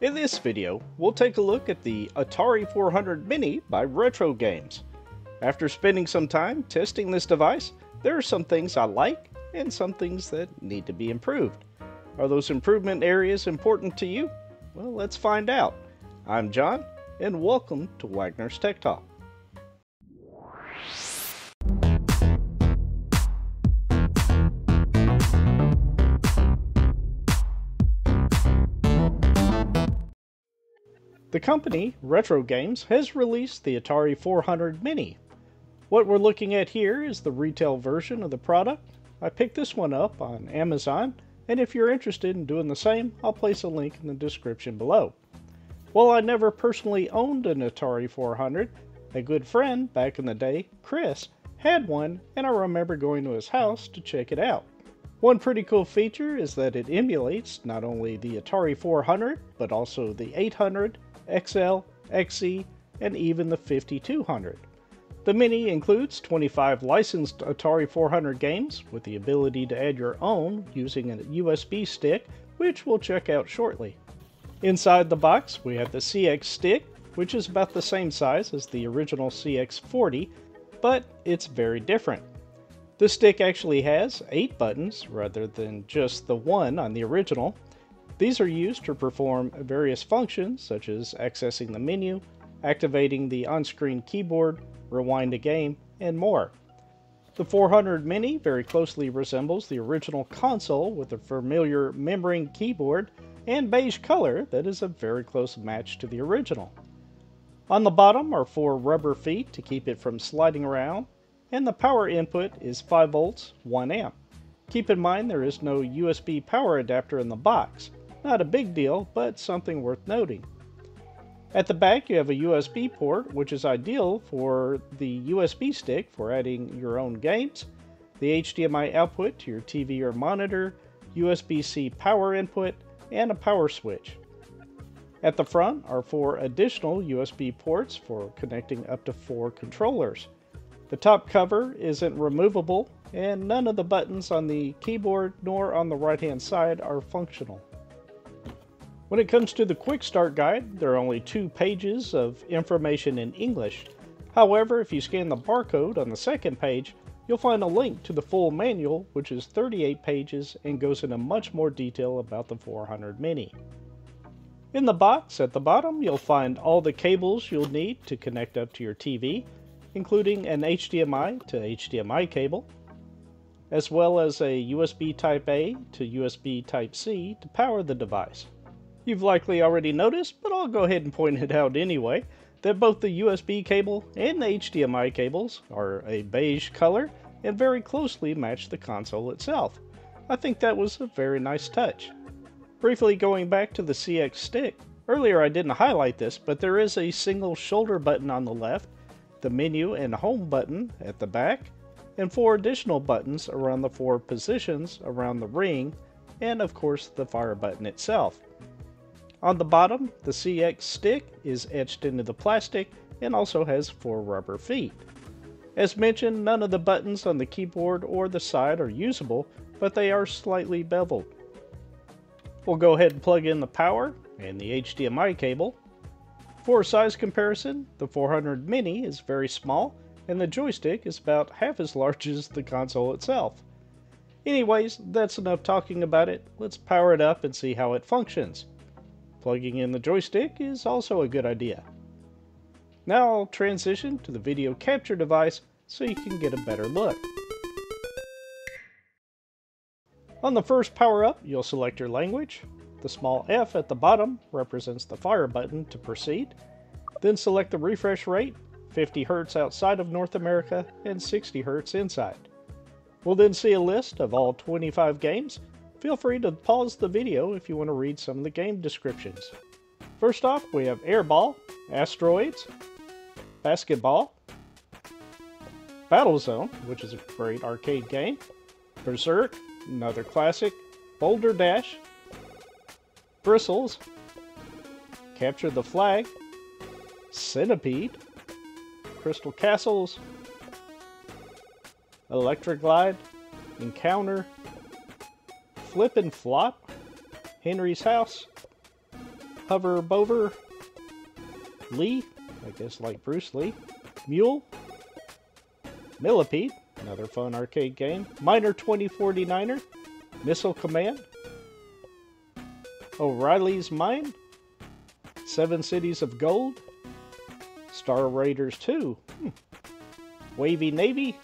In this video, we'll take a look at the Atari 400 Mini by Retro Games. After spending some time testing this device, there are some things I like and some things that need to be improved. Are those improvement areas important to you? Well, let's find out. I'm John, and welcome to Wagner's Tech Talk. The company, Retro Games, has released the Atari 400 Mini. What we're looking at here is the retail version of the product. I picked this one up on Amazon, and if you're interested in doing the same, I'll place a link in the description below. While I never personally owned an Atari 400, a good friend back in the day, Chris, had one, and I remember going to his house to check it out. One pretty cool feature is that it emulates not only the Atari 400, but also the 800, XL, XE, and even the 5200. The Mini includes 25 licensed Atari 400 games with the ability to add your own using a USB stick, which we'll check out shortly. Inside the box, we have the CX Stick, which is about the same size as the original CX40, but it's very different. The stick actually has 8 buttons rather than just the one on the original. These are used to perform various functions, such as accessing the menu, activating the on-screen keyboard, rewind a game, and more. The 400 Mini very closely resembles the original console with a familiar membrane keyboard and beige color that is a very close match to the original. On the bottom are 4 rubber feet to keep it from sliding around, and the power input is 5 volts, 1 amp. Keep in mind there is no USB power adapter in the box. Not a big deal, but something worth noting. At the back you have a USB port, which is ideal for the USB stick for adding your own games, the HDMI output to your TV or monitor, USB-C power input, and a power switch. At the front are 4 additional USB ports for connecting up to 4 controllers. The top cover isn't removable, and none of the buttons on the keyboard nor on the right-hand side are functional. When it comes to the Quick Start Guide, there are only 2 pages of information in English. However, if you scan the barcode on the second page, you'll find a link to the full manual, which is 38 pages and goes into much more detail about the 400 Mini. In the box at the bottom, you'll find all the cables you'll need to connect up to your TV, including an HDMI to HDMI cable, as well as a USB Type-A to USB Type-C to power the device. You've likely already noticed, but I'll go ahead and point it out anyway, that both the USB cable and the HDMI cables are a beige color and very closely match the console itself. I think that was a very nice touch. Briefly going back to the CX Stick, earlier I didn't highlight this, but there is a single shoulder button on the left, the menu and home button at the back, and 4 additional buttons around the 4 positions around the ring, and of course the fire button itself. On the bottom, the CX Stick is etched into the plastic and also has 4 rubber feet. As mentioned, none of the buttons on the keyboard or the side are usable, but they are slightly beveled. We'll go ahead and plug in the power and the HDMI cable. For size comparison, the 400 Mini is very small, and the joystick is about half as large as the console itself. Anyways, that's enough talking about it. Let's power it up and see how it functions. Plugging in the joystick is also a good idea. Now I'll transition to the video capture device so you can get a better look. On the first power-up, you'll select your language. The small F at the bottom represents the fire button to proceed. Then select the refresh rate, 50 Hz outside of North America and 60 Hz inside. We'll then see a list of all 25 games. Feel free to pause the video if you want to read some of the game descriptions. First off, we have Airball, Asteroids, Basketball, Battlezone, which is a great arcade game, Berserk, another classic, Boulder Dash, Bristles, Capture the Flag, Centipede, Crystal Castles, Electric Glide, Encounter, Flip and Flop, Henry's House, hover bover, Lee, I guess like Bruce Lee, Mule, Millipede, another fun arcade game, Miner 2049er, Missile Command, O'Reilly's Mine, Seven Cities of Gold, Star Raiders 2, Wavy Navy,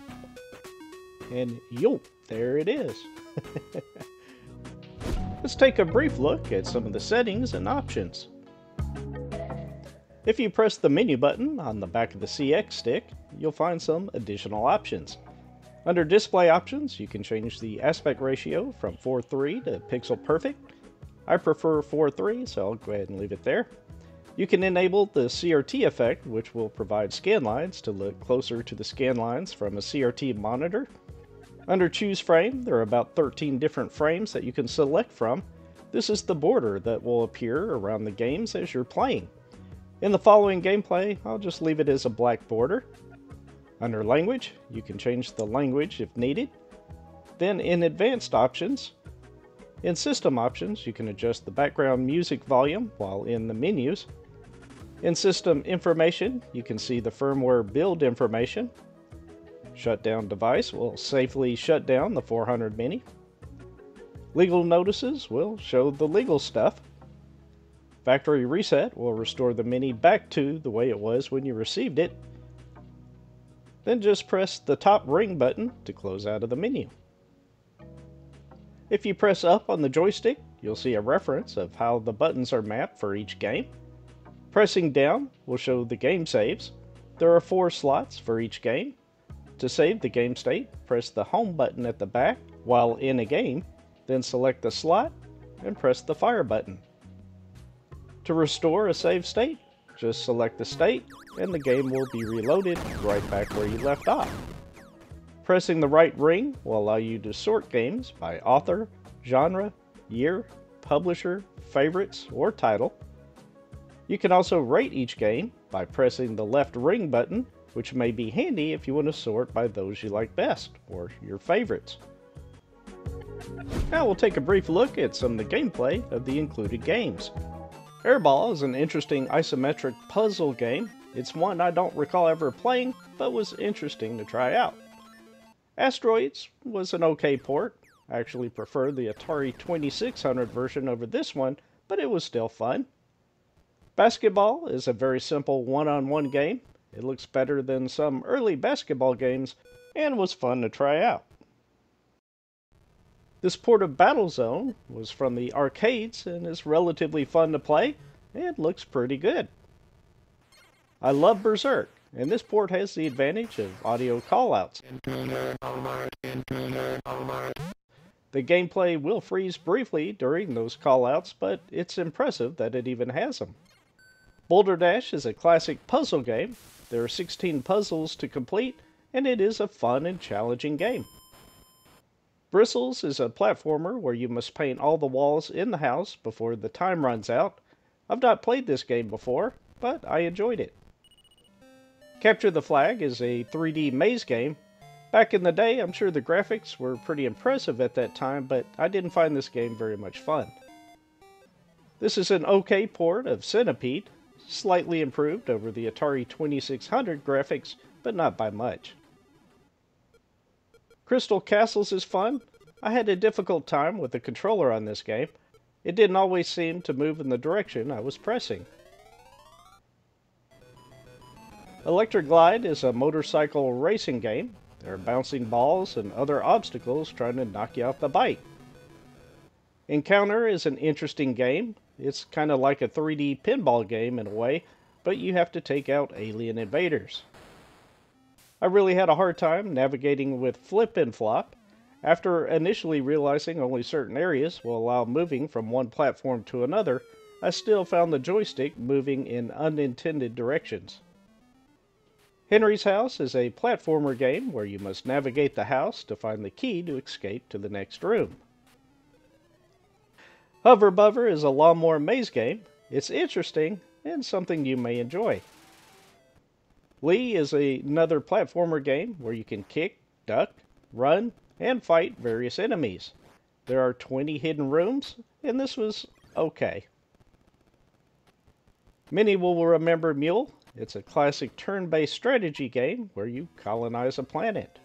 and yo, there it is. Let's take a brief look at some of the settings and options. If you press the menu button on the back of the CX stick, you'll find some additional options. Under display options, you can change the aspect ratio from 4:3 to pixel perfect. I prefer 4:3, so I'll go ahead and leave it there. You can enable the CRT effect, which will provide scan lines to look closer to the scan lines from a CRT monitor. Under Choose Frame, there are about 13 different frames that you can select from. This is the border that will appear around the games as you're playing. In the following gameplay, I'll just leave it as a black border. Under Language, you can change the language if needed. Then in Advanced Options, in System Options, you can adjust the background music volume while in the menus. In System Information, you can see the firmware build information. Shutdown device will safely shut down the 400 Mini. Legal notices will show the legal stuff. Factory Reset will restore the Mini back to the way it was when you received it. Then just press the top ring button to close out of the menu. If you press up on the joystick, you'll see a reference of how the buttons are mapped for each game. Pressing down will show the game saves. There are 4 slots for each game. To save the game state, press the home button at the back while in a game, then select the slot and press the fire button. To restore a save state, just select the state and the game will be reloaded right back where you left off. Pressing the right ring will allow you to sort games by author, genre, year, publisher, favorites, or title. You can also rate each game by pressing the left ring button, which may be handy if you want to sort by those you like best or your favorites. Now we'll take a brief look at some of the gameplay of the included games. Airball is an interesting isometric puzzle game. It's one I don't recall ever playing, but was interesting to try out. Asteroids was an okay port. I actually preferred the Atari 2600 version over this one, but it was still fun. Basketball is a very simple one-on-one game. It looks better than some early basketball games and was fun to try out. This port of Battlezone was from the arcades and is relatively fun to play and looks pretty good. I love Berserk, and this port has the advantage of audio callouts. The gameplay will freeze briefly during those callouts, but it's impressive that it even has them. Boulder Dash is a classic puzzle game. There are 16 puzzles to complete, and it is a fun and challenging game. Bristles is a platformer where you must paint all the walls in the house before the time runs out. I've not played this game before, but I enjoyed it. Capture the Flag is a 3D maze game. Back in the day, I'm sure the graphics were pretty impressive at that time, but I didn't find this game very much fun. This is an okay port of Centipede, slightly improved over the Atari 2600 graphics, but not by much. Crystal Castles is fun. I had a difficult time with the controller on this game. It didn't always seem to move in the direction I was pressing. Electric Glide is a motorcycle racing game. There are bouncing balls and other obstacles trying to knock you off the bike. Encounter is an interesting game. It's kind of like a 3D pinball game in a way, but you have to take out alien invaders. I really had a hard time navigating with Flip and Flop. After initially realizing only certain areas will allow moving from one platform to another, I still found the joystick moving in unintended directions. Henry's House is a platformer game where you must navigate the house to find the key to escape to the next room. Hover Bover is a lawnmower maze game. It's interesting and something you may enjoy. Lee is another platformer game where you can kick, duck, run, and fight various enemies. There are 20 hidden rooms, and this was okay. Many will remember Mule. It's a classic turn-based strategy game where you colonize a planet.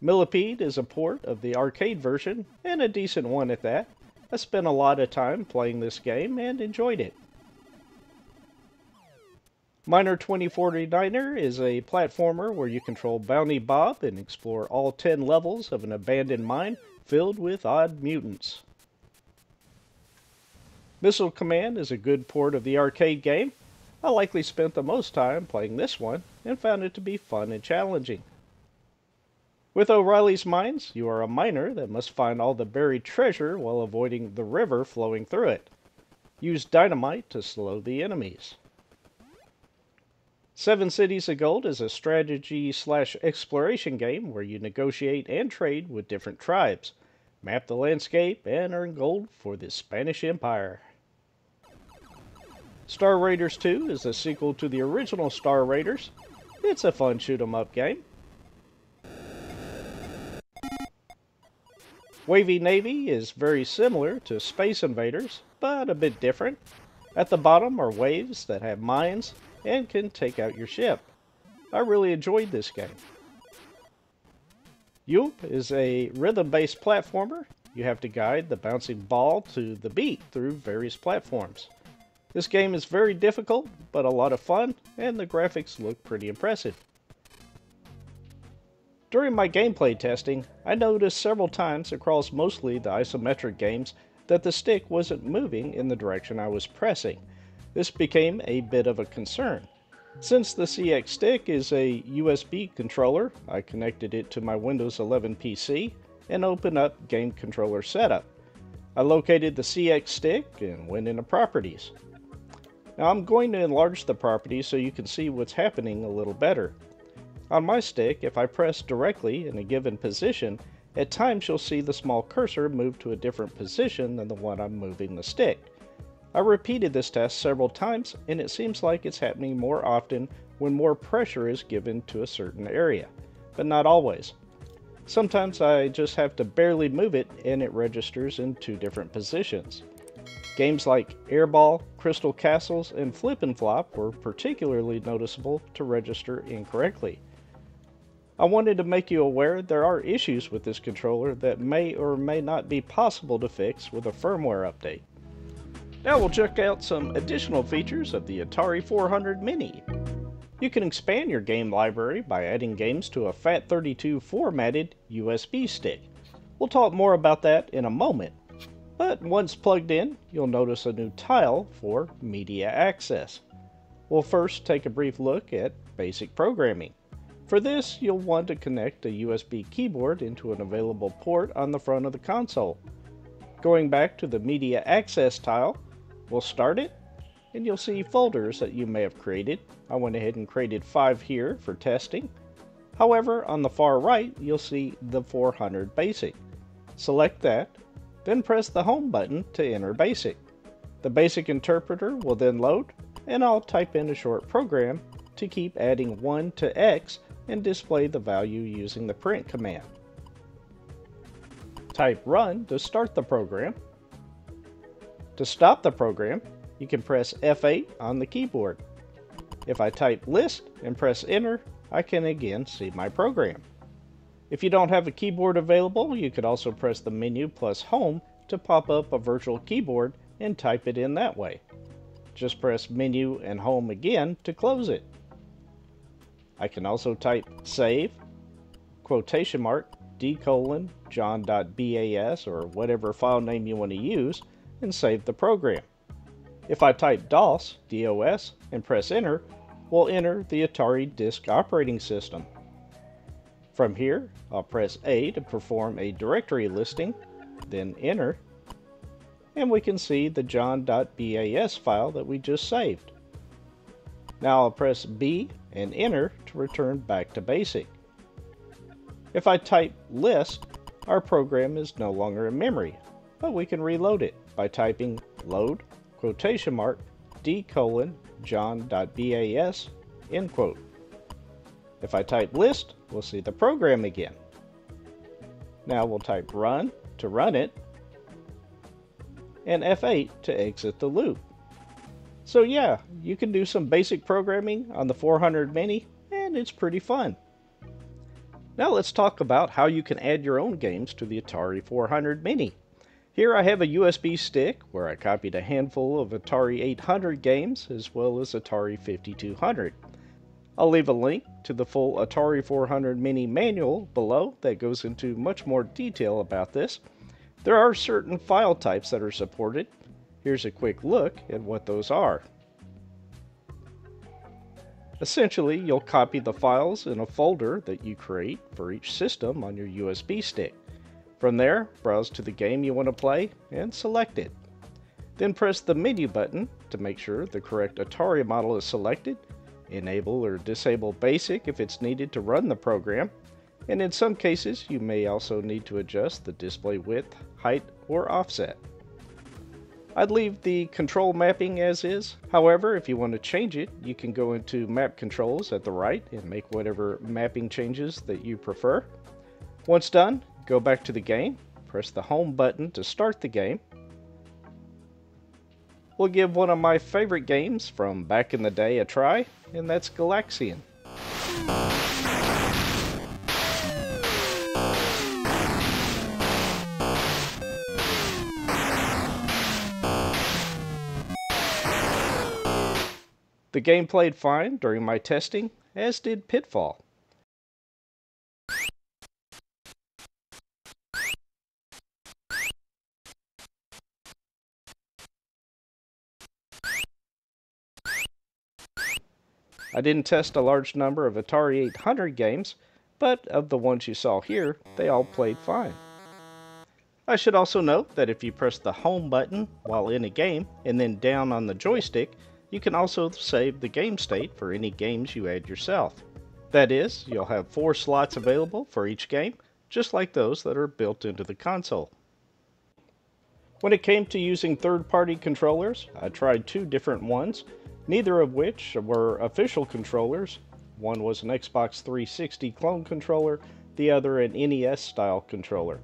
Millipede is a port of the arcade version, and a decent one at that. I spent a lot of time playing this game and enjoyed it. Miner 2049er is a platformer where you control Bounty Bob and explore all 10 levels of an abandoned mine filled with odd mutants. Missile Command is a good port of the arcade game. I likely spent the most time playing this one and found it to be fun and challenging. With O'Reilly's Mines, you are a miner that must find all the buried treasure while avoiding the river flowing through it. Use dynamite to slow the enemies. 7 Cities of Gold is a strategy/exploration game where you negotiate and trade with different tribes, map the landscape, and earn gold for the Spanish Empire. Star Raiders 2 is a sequel to the original Star Raiders. It's a fun shoot-'em-up game. Wavy Navy is very similar to Space Invaders, but a bit different. At the bottom are waves that have mines and can take out your ship. I really enjoyed this game. Yoop is a rhythm-based platformer. You have to guide the bouncing ball to the beat through various platforms. This game is very difficult, but a lot of fun, and the graphics look pretty impressive. During my gameplay testing, I noticed several times across mostly the isometric games that the stick wasn't moving in the direction I was pressing. This became a bit of a concern. Since the CX Stick is a USB controller, I connected it to my Windows 11 PC and opened up Game Controller Setup. I located the CX Stick and went into Properties. Now I'm going to enlarge the properties so you can see what's happening a little better. On my stick, if I press directly in a given position, at times you'll see the small cursor move to a different position than the one I'm moving the stick. I repeated this test several times, and it seems like it's happening more often when more pressure is given to a certain area, but not always. Sometimes I just have to barely move it and it registers in 2 different positions. Games like Airball, Crystal Castles, and Flip and Flop were particularly noticeable to register incorrectly. I wanted to make you aware there are issues with this controller that may or may not be possible to fix with a firmware update. Now we'll check out some additional features of the Atari 400 Mini. You can expand your game library by adding games to a FAT32 formatted USB stick. We'll talk more about that in a moment, but once plugged in, you'll notice a new tile for Media Access. We'll first take a brief look at basic programming. For this, you'll want to connect a USB keyboard into an available port on the front of the console. Going back to the Media Access tile, we'll start it, and you'll see folders that you may have created. I went ahead and created 5 here for testing. However, on the far right, you'll see the 400 Basic. Select that, then press the Home button to enter Basic. The Basic interpreter will then load, and I'll type in a short program to keep adding 1 to X and display the value using the print command. Type Run to start the program. To stop the program, you can press F8 on the keyboard. If I type List and press Enter, I can again see my program. If you don't have a keyboard available, you could also press the menu plus Home to pop up a virtual keyboard and type it in that way. Just press Menu and Home again to close it. I can also type Save, quotation mark, d:/john.bas or whatever file name you want to use, and save the program. If I type DOS, D-O-S, and press Enter, we'll enter the Atari Disk Operating System. From here, I'll press A to perform a directory listing, then Enter, and we can see the john.bas file that we just saved. Now I'll press B and Enter to return back to Basic. If I type List, our program is no longer in memory, but we can reload it by typing Load, quotation mark, d:/john.bas, end quote. If I type List, we'll see the program again. Now we'll type Run to run it, and F8 to exit the loop. So yeah, you can do some basic programming on the 400 Mini, and it's pretty fun. Now let's talk about how you can add your own games to the Atari 400 Mini. Here I have a USB stick where I copied a handful of Atari 800 games as well as Atari 5200. I'll leave a link to the full Atari 400 Mini manual below that goes into much more detail about this. There are certain file types that are supported. Here's a quick look at what those are. Essentially, you'll copy the files in a folder that you create for each system on your USB stick. From there, browse to the game you want to play and select it. Then press the menu button to make sure the correct Atari model is selected. Enable or disable BASIC if it's needed to run the program, and in some cases you may also need to adjust the display width, height, or offset. I'd leave the control mapping as is. However, if you want to change it, you can go into Map Controls at the right and make whatever mapping changes that you prefer. Once done, go back to the game, press the Home button to start the game. We'll give one of my favorite games from back in the day a try, and that's Galaxian. The game played fine during my testing, as did Pitfall. I didn't test a large number of Atari 800 games, but of the ones you saw here, they all played fine. I should also note that if you press the Home button while in a game and then down on the joystick, you can also save the game state for any games you add yourself. That is, you'll have 4 slots available for each game, just like those that are built into the console. When it came to using third-party controllers, I tried 2 different ones, neither of which were official controllers. One was an Xbox 360 clone controller, the other an NES-style controller.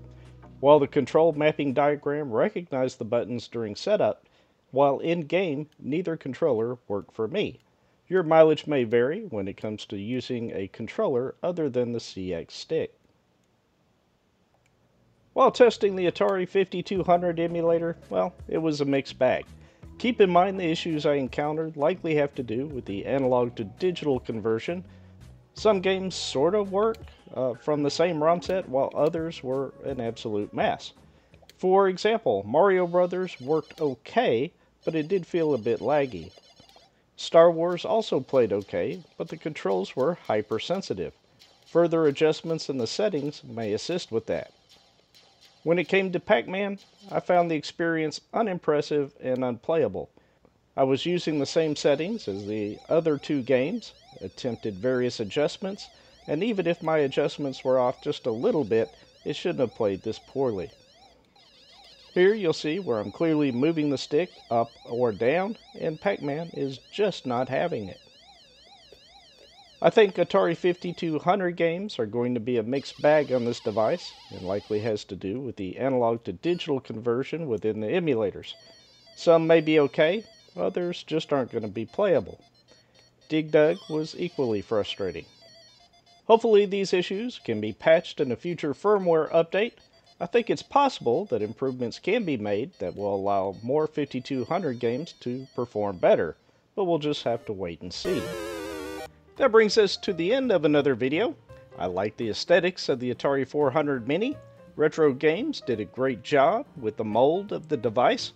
While the control mapping diagram recognized the buttons during setup, while in-game, neither controller worked for me. Your mileage may vary when it comes to using a controller other than the CX Stick. While testing the Atari 5200 emulator, well, it was a mixed bag. Keep in mind the issues I encountered likely have to do with the analog to digital conversion. Some games sort of work from the same ROM set, while others were an absolute mess. For example, Mario Brothers worked okay, but it did feel a bit laggy. Star Wars also played okay, but the controls were hypersensitive. Further adjustments in the settings may assist with that. When it came to Pac-Man, I found the experience unimpressive and unplayable. I was using the same settings as the other 2 games, attempted various adjustments, and even if my adjustments were off just a little bit, it shouldn't have played this poorly. Here you'll see where I'm clearly moving the stick up or down, and Pac-Man is just not having it. I think Atari 5200 games are going to be a mixed bag on this device, and likely has to do with the analog to digital conversion within the emulators. Some may be okay, others just aren't going to be playable. Dig Dug was equally frustrating. Hopefully these issues can be patched in a future firmware update. I think it's possible that improvements can be made that will allow more 5200 games to perform better, but we'll just have to wait and see. That brings us to the end of another video. I like the aesthetics of the Atari 400 Mini. Retro Games did a great job with the mold of the device.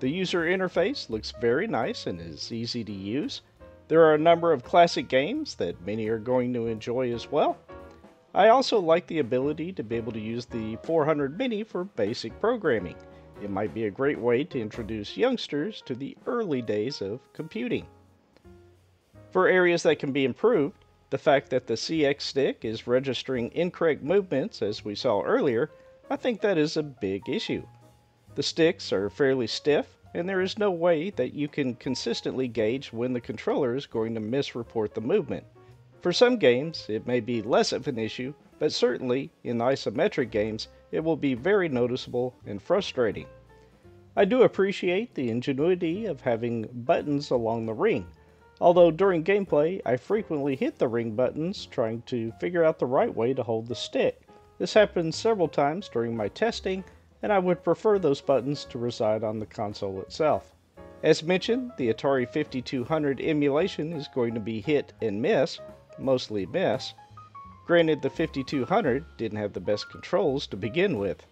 The user interface looks very nice and is easy to use. There are a number of classic games that many are going to enjoy as well. I also like the ability to be able to use the 400 Mini for basic programming. It might be a great way to introduce youngsters to the early days of computing. For areas that can be improved, the fact that the CX Stick is registering incorrect movements, as we saw earlier, I think that is a big issue. The sticks are fairly stiff, and there is no way that you can consistently gauge when the controller is going to misreport the movement. For some games, it may be less of an issue, but certainly in isometric games, it will be very noticeable and frustrating. I do appreciate the ingenuity of having buttons along the ring, although during gameplay I frequently hit the ring buttons trying to figure out the right way to hold the stick. This happened several times during my testing, and I would prefer those buttons to reside on the console itself. As mentioned, the Atari 5200 emulation is going to be hit and miss, mostly miss. Granted, the 5200 didn't have the best controls to begin with.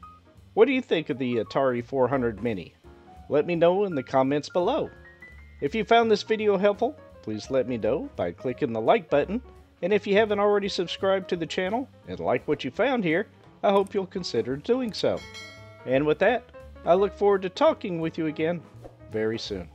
What do you think of the Atari 400 Mini? Let me know in the comments below. If you found this video helpful, please let me know by clicking the like button, and if you haven't already subscribed to the channel and like what you found here, I hope you'll consider doing so. And with that, I look forward to talking with you again very soon.